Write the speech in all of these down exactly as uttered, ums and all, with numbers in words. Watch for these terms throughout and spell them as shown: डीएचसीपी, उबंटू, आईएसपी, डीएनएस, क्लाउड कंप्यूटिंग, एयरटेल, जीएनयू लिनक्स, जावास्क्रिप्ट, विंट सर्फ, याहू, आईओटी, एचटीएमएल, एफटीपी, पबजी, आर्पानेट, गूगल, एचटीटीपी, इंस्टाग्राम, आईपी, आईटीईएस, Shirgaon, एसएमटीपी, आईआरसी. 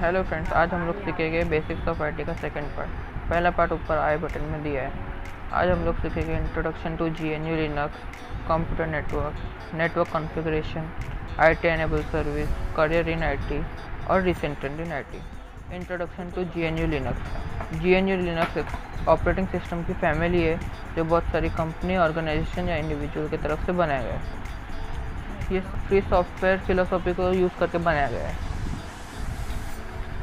Hello friends, आज हम लोग सीखेंगे बेसिक्स ऑफ आईटी का सेकंड पार्ट। पहला पार्ट ऊपर आई बटन में दिया है। आज हम लोग सीखेंगे introduction to जीएनयू लिनक्स, computer network, network configuration, IT enable service, career in IT और recent trend in IT. Introduction to जीएनयू लिनक्स। जीएनयू लिनक्स operating system की फैमिली है जो बहुत सारी कंपनी, ऑर्गेनाइजेशन या इंडिविजुअल की तरफ से बनाया गया है। ये फ्री सॉफ्टवेयर फिलोसॉफी को यूज़ करके बनाया गया है।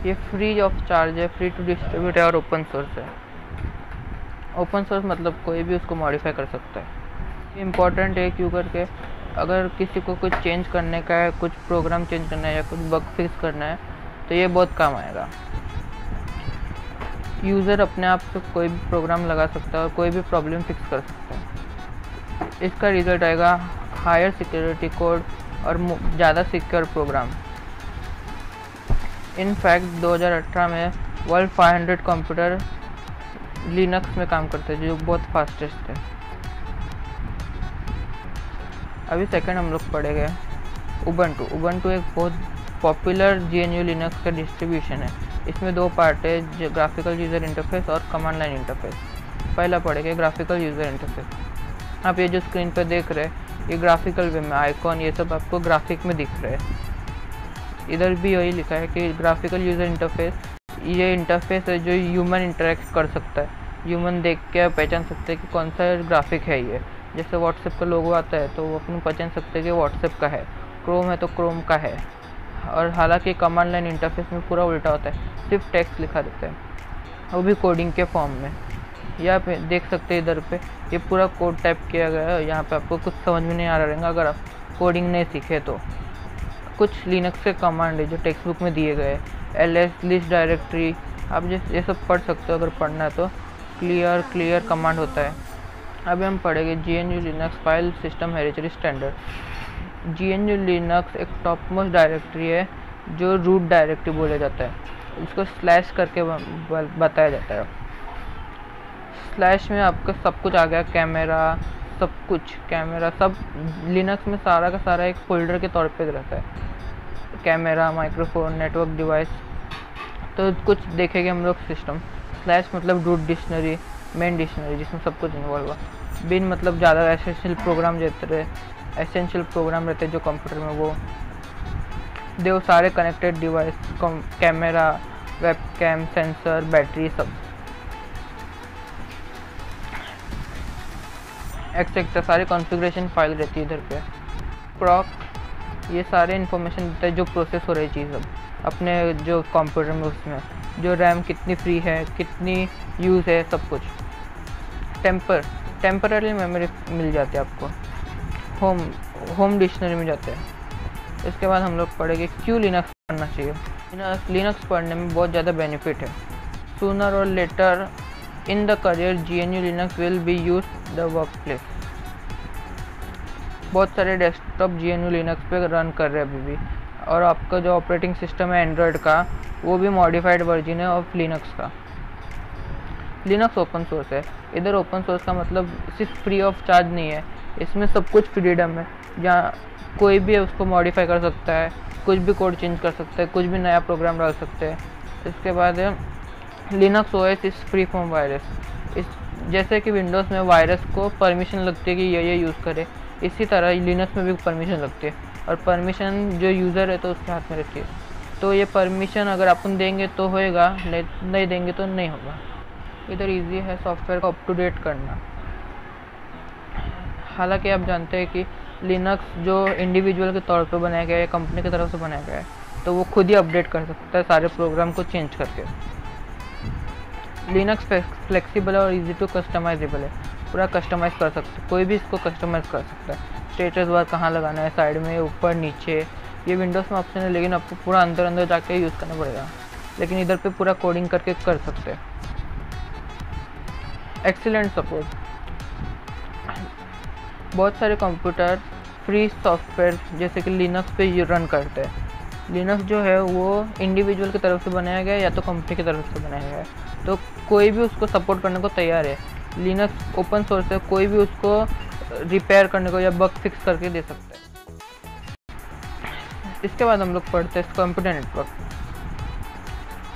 ये फ्री ऑफ चार्ज है, फ्री टू डिस्ट्रीब्यूट है और ओपन सोर्स है। ओपन सोर्स मतलब कोई भी उसको मॉडिफाई कर सकता है। इम्पॉर्टेंट है क्यों करके अगर किसी को कुछ चेंज करने का है, कुछ प्रोग्राम चेंज करना है या कुछ बग फिक्स करना है तो ये बहुत काम आएगा। यूज़र अपने आप से कोई भी प्रोग्राम लगा सकता है और कोई भी प्रॉब्लम फिक्स कर सकता है। इसका रिजल्ट आएगा हायर सिक्योरिटी कोड और ज़्यादा सिक्योर प्रोग्राम। इनफैक्ट दो हज़ार अठारह में वर्ल्ड पाँच सौ कंप्यूटर लिनक्स में काम करते हैं जो बहुत फास्टेस्ट है। अभी सेकंड हम लोग पढ़ेंगे उबंटू। उबंटू एक बहुत पॉपुलर जीएनयू लिनक्स का डिस्ट्रीब्यूशन है। इसमें दो पार्ट है, ग्राफिकल यूज़र इंटरफेस और कमांड लाइन इंटरफेस। पहला पढ़ेंगे ग्राफिकल यूज़र इंटरफेस। आप ये जो स्क्रीन पर देख रहे हैं ये ग्राफिकल वे में आइकॉन ये सब आपको ग्राफिक में दिख रहे हैं। इधर भी यही लिखा है कि ग्राफिकल यूज़र इंटरफेस, ये इंटरफेस है जो ह्यूमन इंटरेक्ट कर सकता है। ह्यूमन देख के पहचान सकते हैं कि कौन सा ग्राफिक है। ये जैसे व्हाट्सएप का लोगो आता है तो वो अपन पहचान सकते हैं कि व्हाट्सएप का है, क्रोम है तो क्रोम का है। और हालांकि कमांड लाइन इंटरफेस में पूरा उल्टा होता है, सिर्फ टेक्स्ट लिखा देता है, वो भी कोडिंग के फॉर्म में। या आप देख सकते हैं इधर पे ये पूरा कोड टाइप किया गया है। यहाँ पर आपको कुछ समझ में नहीं आ रहा रहेगा अगर आप कोडिंग नहीं सीखे तो। कुछ लिनक्स के कमांड है जो टेक्स्ट बुक में दिए गए हैं, एल एस लिस्ट डायरेक्टरी, आप जैसे ये सब पढ़ सकते हो अगर पढ़ना है तो। क्लियर क्लियर कमांड होता है। अभी हम पढ़ेंगे G N U Linux file system heritage standard. G N U Linux एक टॉप मोस्ट डायरेक्टरी है जो रूट डायरेक्टरी बोला जाता है। इसको स्लैश करके बताया जाता है। स्लैश में आपका सब कुछ आ गया, कैमरा सब कुछ, कैमरा सब लिनक्स में सारा का सारा एक फोल्डर के तौर पे रहता है। कैमरा, माइक्रोफोन, नेटवर्क डिवाइस, तो कुछ देखेंगे हम लोग सिस्टम। स्लैश मतलब रूट डिक्शनरी, मेन डिक्शनरी जिसमें सब कुछ इन्वॉल्व हुआ। बिन मतलब ज़्यादा एसेंशियल प्रोग्राम रहते रहे एसेंशियल प्रोग्राम रहते जो कंप्यूटर में, वो देव सारे connected device, camera, web cam, sensor, battery, सब एक्सेट्रा सारे कॉन्फ़िगरेशन फाइल रहती है इधर पे। प्रॉक ये सारे इन्फॉर्मेशन देता है जो प्रोसेस हो रही चीज़ अब अपने जो कंप्यूटर में, उसमें जो रैम कितनी फ्री है, कितनी यूज़ है, सब कुछ। टेम्पर टेम्पररी मेमोरी मिल जाती है आपको। होम होम डिक्शनरी में जाते हैं। इसके बाद हम लोग पढ़ेंगे क्यों लिनक्स पढ़ना चाहिए। लिनक्स पढ़ने में बहुत ज़्यादा बेनिफिट है। सूनर और later in the career G N U Linux will be use the work place. बहुत सारे desktop G N U Linux पे रन कर रहे हैं अभी भी। और आपका जो ऑपरेटिंग सिस्टम है एंड्रॉयड का वो भी मॉडिफाइड वर्जन है ऑफ लिनक्स का। लिनक्स ओपन सोर्स है। इधर ओपन सोर्स का मतलब सिर्फ फ्री ऑफ चार्ज नहीं है, इसमें सब कुछ फ्रीडम है। जहाँ कोई भी उसको मॉडिफाई कर सकता है, कुछ भी कोड चेंज कर सकता है, कुछ भी नया प्रोग्राम डाल सकते हैं। इसके बाद Linux O S is free from virus. इस जैसे कि विंडोज़ में वायरस को परमिशन लगती है कि ये ये यूज़ करे, इसी तरह लिनक्स में भी परमिशन लगती है। और परमिशन जो यूज़र है तो उसके हाथ में रहती है। तो ये परमिशन अगर अपन देंगे तो होएगा, नहीं नहीं देंगे तो नहीं होगा। इधर इजी है सॉफ्टवेयर को अप टू डेट करना। हालांकि आप जानते हैं कि लिनक्स जो इंडिविजुअल के तौर पर बनाया गया है, कंपनी की तरफ से बनाया गया है, तो वो खुद ही अपडेट कर सकता है सारे प्रोग्राम को चेंज करके। लिनक्स फ्लेक्सिबल और इजी टू कस्टमाइजेबल है। पूरा कस्टमाइज कर सकते हैं, कोई भी इसको कस्टमाइज कर सकता है। स्टेटस बार कहाँ लगाना है, साइड में, ऊपर, नीचे, ये विंडोज़ में ऑप्शन है लेकिन आपको पूरा अंदर अंदर जाके यूज़ करना पड़ेगा। लेकिन इधर पे पूरा कोडिंग करके कर सकते हैं। Excellent support. बहुत सारे कंप्यूटर फ्री सॉफ्टवेयर जैसे कि लिनक्स पे रन करते हैं। लिनक्स जो है वो इंडिविजुअल की तरफ से बनाया गया है या तो कंपनी की तरफ से बनाया गया है, तो कोई भी उसको सपोर्ट करने को तैयार है। लिनक्स ओपन सोर्स है, कोई भी उसको रिपेयर करने को या बग फिक्स करके दे सकता है। इसके बाद हम लोग पढ़ते हैं कंप्यूटर नेटवर्क।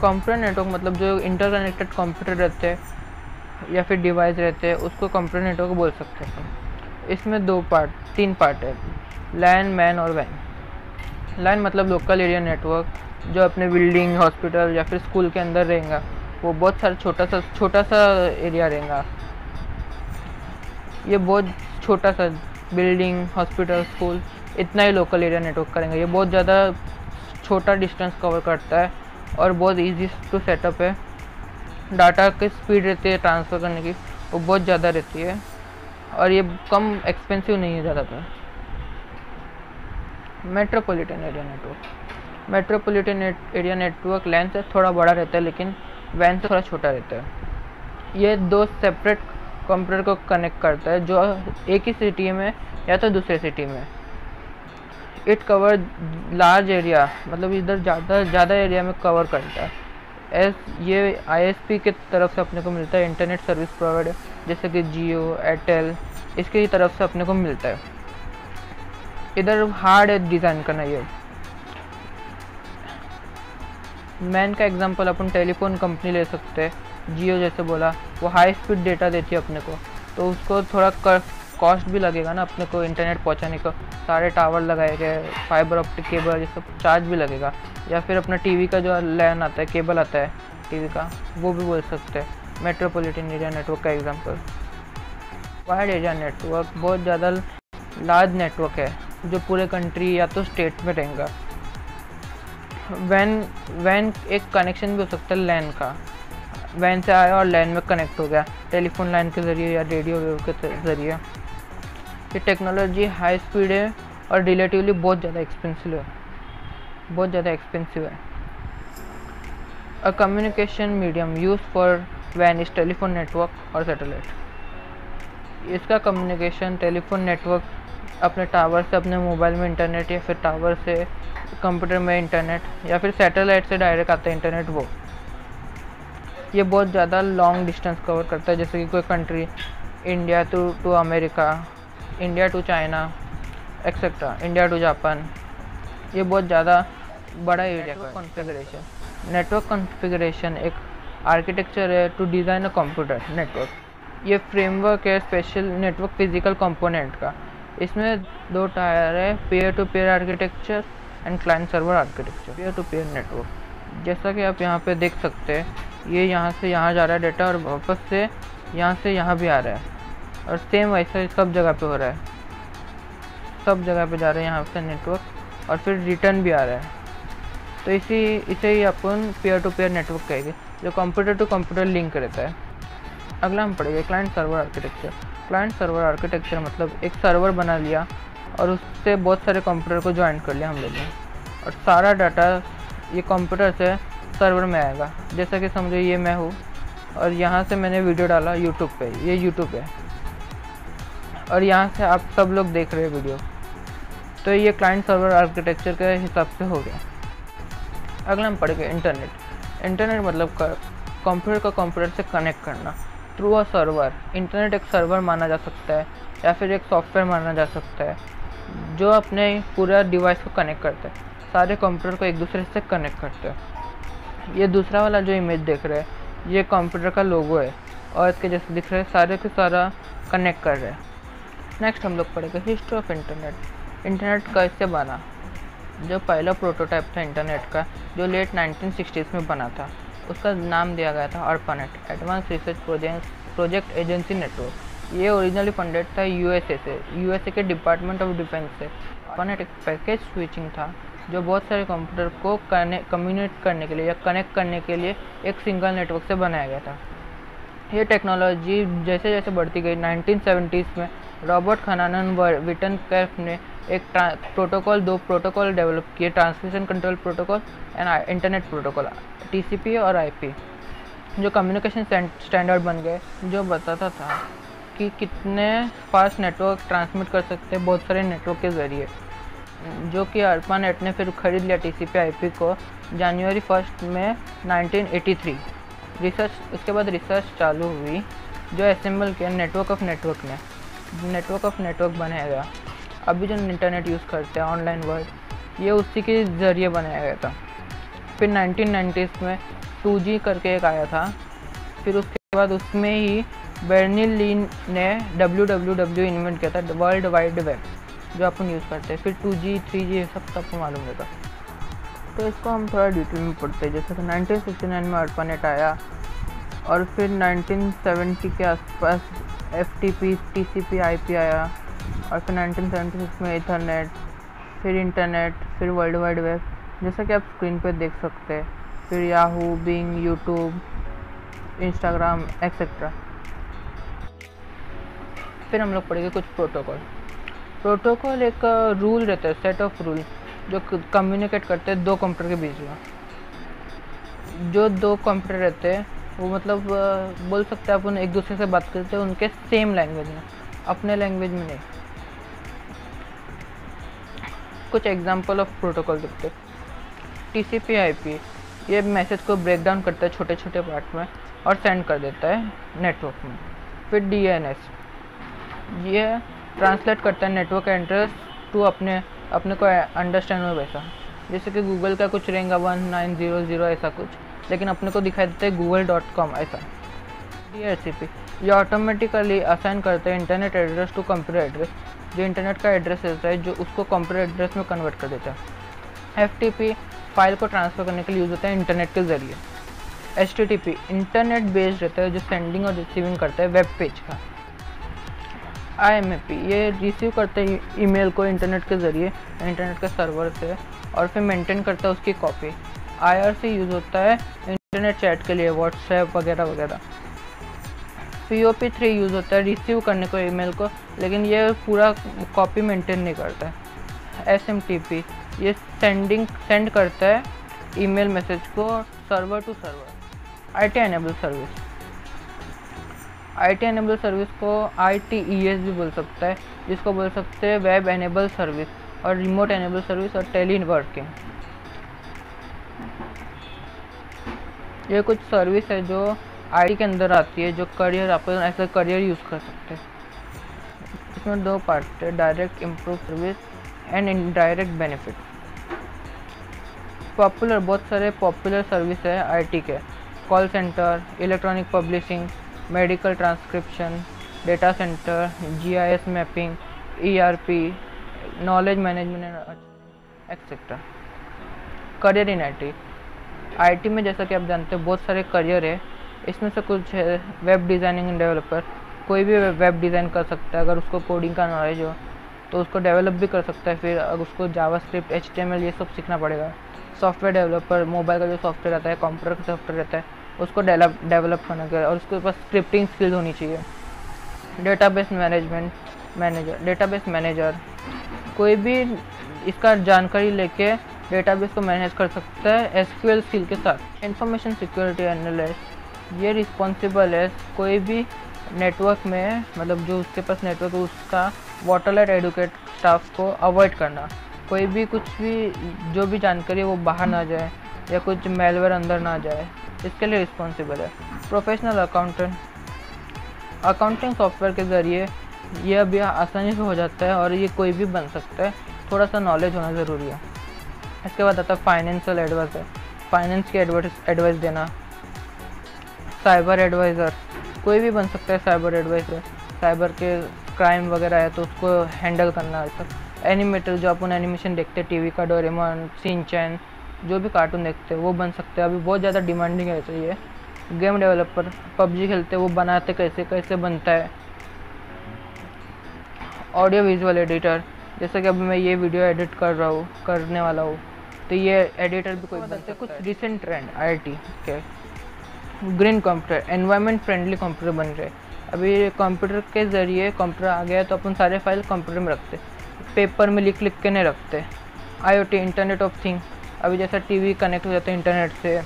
कंप्यूटर नेटवर्क मतलब जो इंटरकनेक्टेड कंप्यूटर रहते हैं या फिर डिवाइस रहते हैं उसको कंप्यूटर नेटवर्क बोल सकते हैं। इसमें दो पार्ट तीन पार्ट है, लैन, मैन और वैन। लैन मतलब लोकल एरिया नेटवर्क, जो अपने बिल्डिंग, हॉस्पिटल या फिर स्कूल के अंदर रहेगा, वो बहुत सारा छोटा सा छोटा सा एरिया रहेगा। ये बहुत छोटा सा बिल्डिंग, हॉस्पिटल, स्कूल, इतना ही लोकल एरिया नेटवर्क करेंगे। ये बहुत ज़्यादा छोटा डिस्टेंस कवर करता है और बहुत इजी टू सेटअप है। डाटा की स्पीड रहती है ट्रांसफ़र करने की, वो बहुत ज़्यादा रहती है और ये कम एक्सपेंसिव नहीं है ज़्यादातर। Metropolitan area network, metropolitan area network LAN से थोड़ा बड़ा रहता है लेकिन वैन से थोड़ा छोटा रहता है। ये दो सेपरेट कंप्यूटर को कनेक्ट करता है जो एक ही सिटी में या तो दूसरे सिटी में। इट कवर लार्ज एरिया मतलब इधर ज़्यादा ज़्यादा एरिया में कवर करता है। एस ये आईएसपी के तरफ से अपने को मिलता है, इंटरनेट सर्विस प्रोवाइडर, जैसे कि जियो, एयरटेल, इसकी तरफ से अपने को मिलता है। इधर हार्ड है डिज़ाइन करना। ये मैन का एग्जांपल अपन टेलीफोन कंपनी ले सकते हैं। जियो जैसे बोला, वो हाई स्पीड डेटा देती है अपने को, तो उसको थोड़ा कर कॉस्ट भी लगेगा ना अपने को इंटरनेट पहुंचाने का। सारे टावर लगाए गए, फाइबर ऑप्टिक केबल, ये सब चार्ज भी लगेगा। या फिर अपना टीवी का जो लैन आता है, केबल आता है टीवी का, वो भी बोल सकते हैं मेट्रोपॉलिटन एरिया नेटवर्क का एग्जांपल। वाइड एरिया नेटवर्क बहुत ज़्यादा लार्ज नेटवर्क है जो पूरे कंट्री या तो स्टेट में रहेगा। वैन वैन एक कनेक्शन भी हो सकता है लैन का, वैन से आया और लैन में कनेक्ट हो गया टेलीफोन लाइन के ज़रिए या रेडियो वेव के ज़रिए। ये टेक्नोलॉजी हाई स्पीड है और रिलेटिवली बहुत ज़्यादा एक्सपेंसिव है बहुत ज़्यादा एक्सपेंसिव है। A communication medium use for वैन इज टेलीफोन नेटवर्क और सैटेलाइट। इसका कम्युनिकेशन टेलीफोन नेटवर्क अपने टावर से, अपने मोबाइल में इंटरनेट या फिर टावर से कंप्यूटर में इंटरनेट या फिर सैटेलाइट से डायरेक्ट आता है इंटरनेट। वो ये बहुत ज़्यादा लॉन्ग डिस्टेंस कवर करता है, जैसे कि कोई country India to to America, India to China etcetera, India to Japan. ये बहुत ज़्यादा बड़ा एरिया का कॉन्फ़िगरेशन। नेटवर्क कॉन्फ़िगरेशन एक आर्किटेक्चर है to design a computer network. ये फ्रेमवर्क है स्पेशल नेटवर्क फिजिकल कंपोनेंट का। इसमें दो टायर है, peer to peer architecture and client server architecture. Peer to peer network, जैसा कि आप यहाँ पे देख सकते हैं, ये यहाँ से यहाँ जा रहा है डेटा और वापस से यहाँ से यहाँ भी आ रहा है और सेम वैसा सब जगह पे हो रहा है, सब जगह पे जा रहा है यहाँ से नेटवर्क और फिर रिटर्न भी आ रहा है। तो इसी इसे ही अपन पेयर टू पेयर नेटवर्क कहेंगे, जो कंप्यूटर टू कंप्यूटर लिंक रहता है। अगला हम पढ़ेंगे client server architecture. Client server architecture मतलब एक सर्वर बना लिया और उससे बहुत सारे कंप्यूटर को ज्वाइन कर लिया हम लोगों ने और सारा डाटा ये कंप्यूटर से सर्वर में आएगा। जैसा कि समझो ये मैं हूँ और यहाँ से मैंने वीडियो डाला यूट्यूब पे, ये यूट्यूब है और यहाँ से आप सब लोग देख रहे हैं वीडियो। तो ये क्लाइंट सर्वर आर्किटेक्चर के हिसाब से हो गया। अगला हम पढ़ेंगे इंटरनेट। इंटरनेट मतलब कंप्यूटर को कंप्यूटर से कनेक्ट करना थ्रू अ सर्वर। इंटरनेट एक सर्वर माना जा सकता है या फिर एक सॉफ्टवेयर माना जा सकता है जो अपने पूरा डिवाइस को कनेक्ट करता है, सारे कंप्यूटर को एक दूसरे से कनेक्ट करता है। ये दूसरा वाला जो इमेज देख रहे हैं, ये कंप्यूटर का लोगो है और इसके जैसे दिख रहे हैं, सारे के सारा कनेक्ट कर रहे हैं। नेक्स्ट हम लोग पढ़ेंगे हिस्ट्री ऑफ इंटरनेट। इंटरनेट कैसे बना? जो पहला प्रोटोटाइप था इंटरनेट का, जो लेट नाइनटीन सिक्सटीज़ में बना था, उसका नाम दिया गया था आर्पानेट, advance research project project agency network. ये ओरिजिनली फंडेड था यूएसए से, यूएसए के डिपार्टमेंट ऑफ डिफेंस से। आर्पानेट एक पैकेज स्विचिंग था जो बहुत सारे कंप्यूटर को कम्युनिकेट करने के लिए या कनेक्ट करने के लिए एक सिंगल नेटवर्क से बनाया गया था। ये टेक्नोलॉजी जैसे जैसे बढ़ती गई, नाइनटीन सेवेंटीज़ में रॉबर्ट खान और विंट सर्फ ने एक प्रोटोकॉल दो प्रोटोकॉल डेवलप किए, transmission control protocol and internet protocol, TCP और आईपी, जो कम्युनिकेशन स्टैंडर्ड बन गए, जो बताता था कि कितने फास्ट नेटवर्क ट्रांसमिट कर सकते हैं बहुत सारे नेटवर्क के ज़रिए। जो कि आर्पानेट ने फिर ख़रीद लिया टीसीपी आईपी को जनवरी फर्स्ट में नाइनटीन एटी थ्री। रिसर्च उसके बाद रिसर्च चालू हुई जो असेंबल किया नेटवर्क ऑफ नेटवर्क ने नेटवर्क ऑफ नेटवर्क बनाया गया। अभी जो इंटरनेट यूज़ करते हैं ऑनलाइन वर्ल्ड, ये उसी के ज़रिए बनाया गया था। फिर नाइनटीन नाइन्टीज़ में टू जी करके एक आया था, फिर उसके बाद उसमें ही बर्नर्स-ली ने डब्ल्यू डब्ल्यू डब्ल्यू इन्वेंट किया था, वर्ल्ड वाइड वेब, जो अपन यूज़ करते हैं। फिर टू जी थ्री जी सब सबको मालूम होगा। तो इसको हम थोड़ा डिटेल में पढ़ते हैं। जैसे कि नाइनटीन सिक्सटी नाइन में अर्पानेट आया, और फिर नाइनटीन सेवेंटी के आसपास F T P T C P I P आया, और फिर नाइनटीन सेवेंटी सिक्स में इथरनेट, फिर इंटरनेट, फिर वर्ल्ड वाइड वेब, जैसा कि आप स्क्रीन पर देख सकते हैं। फिर याहू, Bing, YouTube, इंस्टाग्राम etcetera. फिर हम लोग पढ़ेंगे कुछ प्रोटोकॉल। प्रोटोकॉल एक रूल रहता है, सेट ऑफ रूल, जो कम्युनिकेट करते हैं दो कंप्यूटर के बीच में। जो दो कंप्यूटर रहते हैं वो मतलब बोल सकते हैं अपन एक दूसरे से बात करते हैं उनके सेम लैंग्वेज में, अपने लैंग्वेज में नहीं। कुछ एग्जांपल ऑफ प्रोटोकॉल देखते हैं। T C P I P ये मैसेज को ब्रेक डाउन करता है छोटे छोटे पार्ट में और सेंड कर देता है नेटवर्क में। फिर डी एन एस ये ट्रांसलेट करता है नेटवर्क एड्रेस टू अपने अपने को अंडरस्टैंड हो वैसा, जैसे कि गूगल का कुछ रहेगा वन नाइन ज़ीरो ज़ीरो ऐसा कुछ, लेकिन अपने को दिखाई देता है गूगल डॉट कॉम ऐसा। डी एच सी पी ये ऑटोमेटिकली असाइन करता है internet address to computer address, जो इंटरनेट का एड्रेस रहता है जो उसको कंप्यूटर एड्रेस में कन्वर्ट कर देता है। एफ टी पी फाइल को ट्रांसफ़र करने के लिए यूज़ होता है इंटरनेट के ज़रिए। H T T P internet based रहता है जो सेंडिंग और रिसीविंग करता है वेब पेज का। आई एम ए पी ये रिसीव करते हैं ईमेल को इंटरनेट के ज़रिए, इंटरनेट के सर्वर से, और फिर मेंटेन करता है उसकी copy. I R C use होता है इंटरनेट चैट के लिए, व्हाट्सएप वगैरह वगैरह। P O P three use होता है रिसीव करने को ईमेल को, लेकिन ये पूरा कॉपी मेंटेन नहीं करता है। एस एम टी पी ये सेंडिंग सेंड करता है ईमेल मैसेज को server to server. I T enable service, I T enable service को आई टी ई एस भी बोल सकता है, जिसको बोल सकते हैं वेब एनेबल सर्विस और रिमोट एनेबल सर्विस और टेली वर्किंग। ये कुछ सर्विस है जो आई टी के अंदर आती है, जो करियर आप ऐसा करियर यूज़ कर सकते हैं। इसमें दो पार्ट है, direct improve service and indirect benefit. Popular, बहुत सारे पॉपुलर सर्विस है आई टी के, call centre, electronic publishing, medical transcription, data centre, G I S mapping, E R P, knowledge management etcetera. Career in I T, I T में जैसा कि आप जानते हो बहुत सारे करियर है, इसमें से कुछ है वेब डिज़ाइनिंग एंड डेवलपर। कोई भी वेब डिज़ाइन कर सकता है, अगर उसको कोडिंग का नॉलेज हो तो उसको डेवलप भी कर सकता है, फिर अगर उसको जावास्क्रिप्ट, H T M L ये सब सीखना पड़ेगा। सॉफ्टवेयर डेवलपर, मोबाइल का जो सॉफ्टवेयर रहता है, कंप्यूटर का सॉफ्टवेयर रहता है, उसको डेवलप डेवलप करना चाहिए और उसके पास स्क्रिप्टिंग स्किल्स होनी चाहिए। Database management manager, database manager कोई भी इसका जानकारी लेके डेटाबेस को मैनेज कर सकता है एस क्यू एल स्किल के साथ। इंफॉर्मेशन सिक्योरिटी एनालिस्ट ये रिस्पॉन्सिबल है कोई भी नेटवर्क में, मतलब जो उसके पास नेटवर्क है उसका वाटरलाइट एडुकेट स्टाफ को अवॉइड करना, कोई भी कुछ भी जो भी जानकारी है वो बाहर ना जाए या कुछ मेलवेयर अंदर ना जाए, इसके लिए रिस्पॉन्सिबल है। प्रोफेशनल अकाउंटेंट, अकाउंटिंग सॉफ्टवेयर के ज़रिए यह भी आसानी से हो जाता है और ये कोई भी बन सकता है, थोड़ा सा नॉलेज होना ज़रूरी है। इसके बाद आता है फाइनेंशियल एडवाइज़र, फाइनेंस की एडवाइस देना। साइबर एडवाइज़र कोई भी बन सकता है, साइबर एडवाइज़र साइबर के क्राइम वगैरह है तो उसको हैंडल करना है सब। एनिमेटर, जो अपन एनिमेशन देखते हैं टीवी का, डोरेमोन, शिनचैन, जो भी कार्टून देखते हैं वो बन सकते हैं, अभी बहुत ज़्यादा डिमांडिंग है चाहिए। गेम डेवलपर, पबजी खेलते हैं वो बनाते कैसे कैसे बनता है। ऑडियो विजुअल एडिटर, जैसे कि अब मैं ये वीडियो एडिट कर रहा हूँ करने वाला हूँ तो ये एडिटर भी कोई बनते। कुछ recent trend I I T के, green computer, environment friendly computer बन रहे। अभी कंप्यूटर के ज़रिए कंप्यूटर आ गया तो अपन सारे फाइल कंप्यूटर में रखते, पेपर में लिख लिख के नहीं रखते। I O T internet of thing, अभी जैसा टीवी कनेक्ट हो जाता है इंटरनेट से,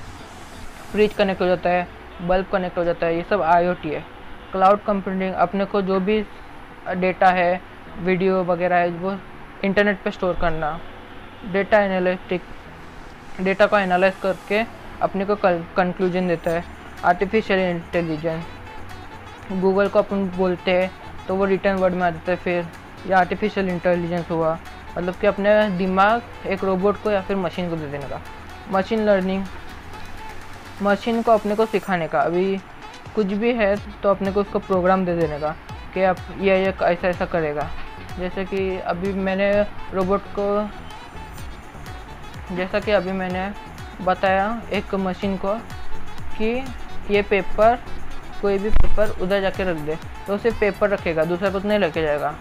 फ्रिज कनेक्ट हो जाता है, बल्ब कनेक्ट हो जाता है, ये सब आई ओ टी है। क्लाउड कंप्यूटिंग, अपने को जो भी डेटा है, वीडियो वगैरह है वो इंटरनेट पे स्टोर करना। डेटा एनालिटिक्स, डेटा को एनालाइज करके अपने को कंक्लूजन देता है। आर्टिफिशियल इंटेलिजेंस, गूगल को अपन बोलते हैं तो वो रिटर्न वर्ड में आ जाता है फिर, या आर्टिफिशियल इंटेलिजेंस हुआ मतलब कि अपने दिमाग एक रोबोट को या फिर मशीन को दे देने का। मशीन लर्निंग, मशीन को अपने को सिखाने का, अभी कुछ भी है तो अपने को उसको प्रोग्राम दे देने का कि आप ये ये ऐसा ऐसा करेगा। जैसे कि अभी मैंने रोबोट को, जैसा कि अभी मैंने बताया एक मशीन को कि ये पेपर, कोई भी पेपर उधर जाके रख दे तो उसे पेपर रखेगा, दूसरा कुछ नहीं रखे जाएगा।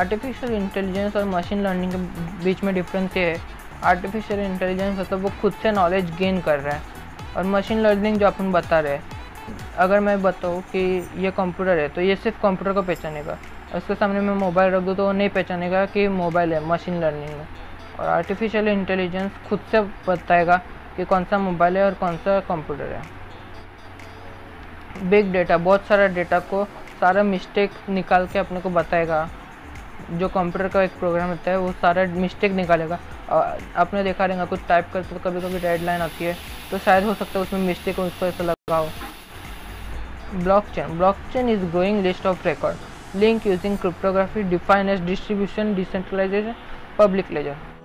आर्टिफिशियल इंटेलिजेंस और मशीन लर्निंग के बीच में डिफरेंस ये है, आर्टिफिशियल इंटेलिजेंस मतलब वो खुद से नॉलेज गेन कर रहा है, और मशीन लर्निंग जो अपन बता रहे हैं, अगर मैं बताऊँ कि ये कंप्यूटर है तो ये सिर्फ कंप्यूटर को पहचानेगा, उसके सामने मैं मोबाइल रख दूँ तो वो नहीं पहचानेगा कि मोबाइल है मशीन लर्निंग में। और आर्टिफिशियल इंटेलिजेंस खुद से बताएगा कि कौन सा मोबाइल है और कौन सा कंप्यूटर है। बिग डेटा, बहुत सारा डेटा को सारा मिस्टेक निकाल के अपने को बताएगा, जो कंप्यूटर का एक प्रोग्राम होता है वो सारा मिस्टेक निकालेगा। आपने देखा रहेगा कुछ टाइप करते तो कभी कभी रेड लाइन आती है, तो शायद हो सकता है उसमें मिस्टेक हो, उसको ऐसा लगा हो। Blockchain, blockchain is growing list of record link using cryptography define as distribution decentralisation public laser.